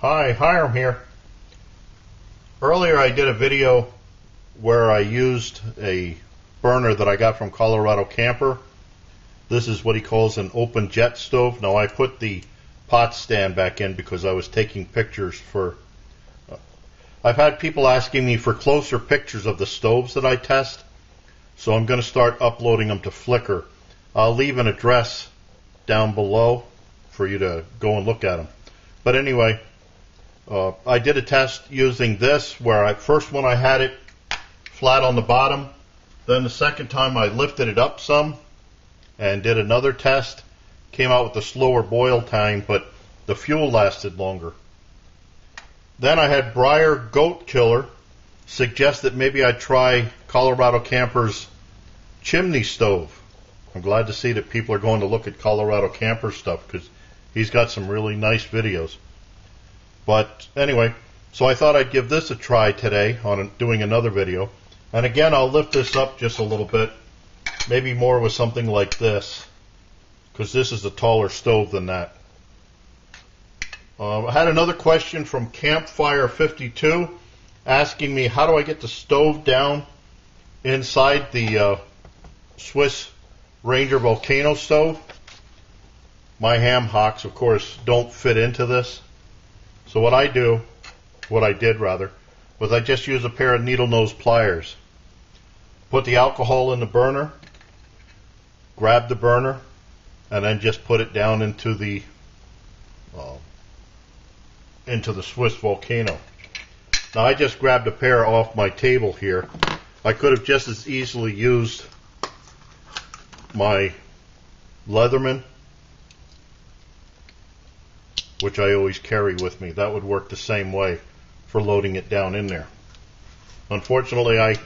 Hi, Hiram here. Earlier I did a video where I used a burner that I got from ColoradoCamper. This is what he calls an open jet stove. Now I put the pot stand back in because I was taking pictures for... I've had people asking me for closer pictures of the stoves that I test, so I'm going to start uploading them to Flickr. I'll leave an address down below for you to go and look at them. But anyway, I did a test using this where first one I had it flat on the bottom, then the second time I lifted it up some and did another test. Came out with a slower boil time, but the fuel lasted longer. Then I had Briargoatkilla suggest that maybe I try ColoradoCamper's chimney stove. I'm glad to see that people are going to look at ColoradoCamper stuff because he's got some really nice videos. But anyway, so I thought I'd give this a try today on doing another video. And again, I'll lift this up just a little bit, maybe more with something like this, because this is a taller stove than that. I had another question from Campfire52 asking me, how do I get the stove down inside the Swiss Ranger Volcano Stove? My ham hocks, of course, don't fit into this. So what I did was I just used a pair of needle nose pliers. Put the alcohol in the burner, grabbed the burner, and then just put it down into the Swiss volcano. Now I just grabbed a pair off my table here. I could have just as easily used my Leatherman, which I always carry with me. That would work the same way for loading it down in there. Unfortunately, I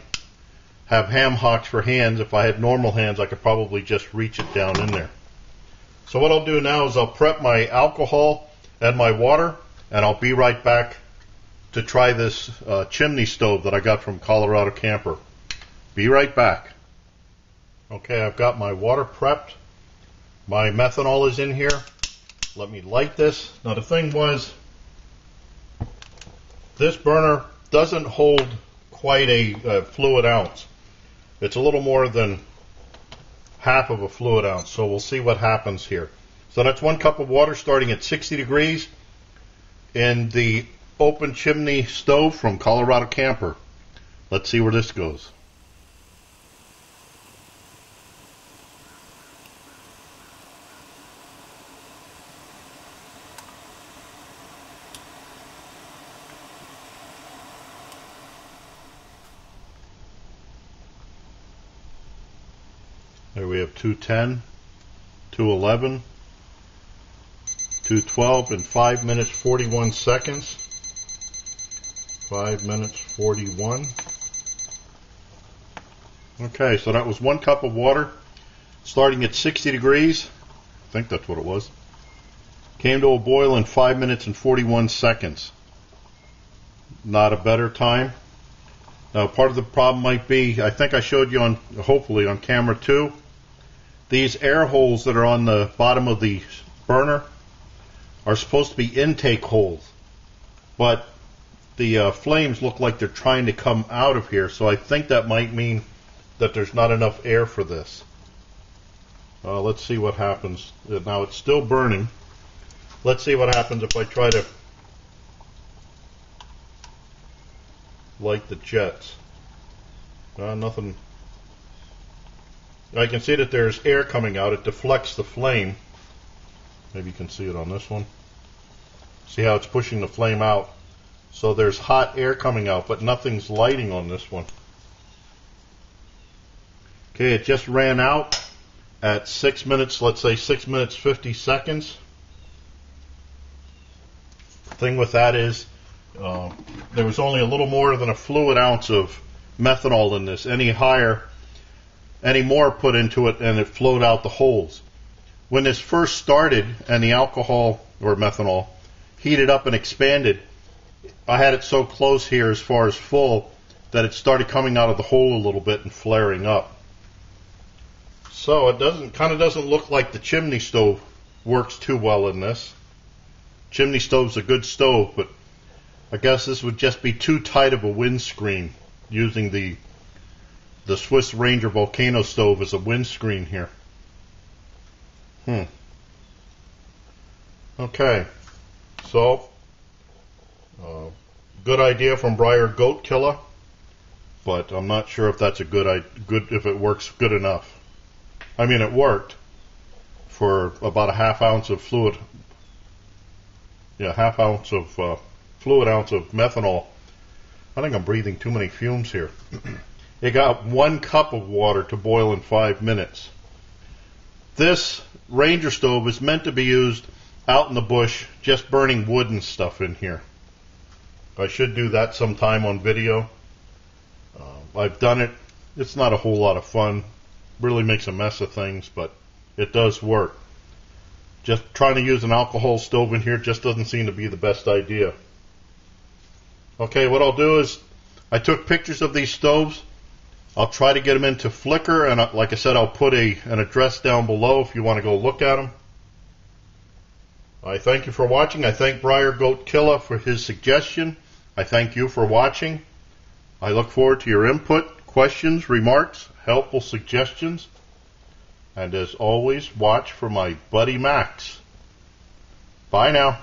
have ham hocks for hands. If I had normal hands, I could probably just reach it down in there. So what I'll do now is I'll prep my alcohol and my water, and I'll be right back to try this chimney stove that I got from ColoradoCamper. Be right back. Okay, I've got my water prepped. My methanol is in here. Let me light this. Now the thing was, this burner doesn't hold quite a fluid ounce. It's a little more than half of a fluid ounce, so we'll see what happens here. So that's 1 cup of water starting at 60 degrees in the open chimney stove from ColoradoCamper. Let's see where this goes. There we have 210, 211, 212 in 5 minutes 41 seconds. 5 minutes 41. Okay, so that was 1 cup of water starting at 60 degrees. I think that's what it was. Came to a boil in 5 minutes and 41 seconds. Not a better time. Now, part of the problem might be, I think I showed you on, hopefully on camera too, these air holes that are on the bottom of the burner are supposed to be intake holes, but the flames look like they're trying to come out of here, so I think that might mean that there's not enough air for this. Let's see what happens. Now it's still burning. Let's see what happens if I try to light the jets. Nothing. I can see that there's air coming out. It deflects the flame. Maybe you can see it on this one. See how it's pushing the flame out. So there's hot air coming out, but nothing's lighting on this one. Okay, it just ran out at 6 minutes, let's say 6 minutes 50 seconds. The thing with that is, there was only a little more than a fluid ounce of methanol in this. Any higher, any more put into it, and it flowed out the holes. When this first started and the alcohol or methanol heated up and expanded, I had it so close here as far as full that it started coming out of the hole a little bit and flaring up. So it doesn't look like the chimney stove works too well in this. Chimney stove's a good stove, but I guess this would just be too tight of a windscreen, using the Swiss Ranger Volcano Stove as a windscreen here. Okay, so good idea from Briargoatkilla, but I'm not sure if that's a good if it works good enough. I mean, it worked for about a half ounce of fluid. Yeah, half ounce of fluid ounce of methanol. I think I'm breathing too many fumes here. It got 1 cup of water to boil in 5 minutes. This Ranger stove is meant to be used out in the bush, just burning wood and stuff in here. I should do that sometime on video. I've done it. It's not a whole lot of fun. Really makes a mess of things, but it does work. Just trying to use an alcohol stove in here just doesn't seem to be the best idea. Okay, what I'll do is I took pictures of these stoves. I'll try to get them into Flickr, and like I said, I'll put an address down below if you want to go look at them. I thank you for watching. I thank Briargoatkilla for his suggestion. I thank you for watching. I look forward to your input, questions, remarks, helpful suggestions. And as always, watch for my buddy Max. Bye now.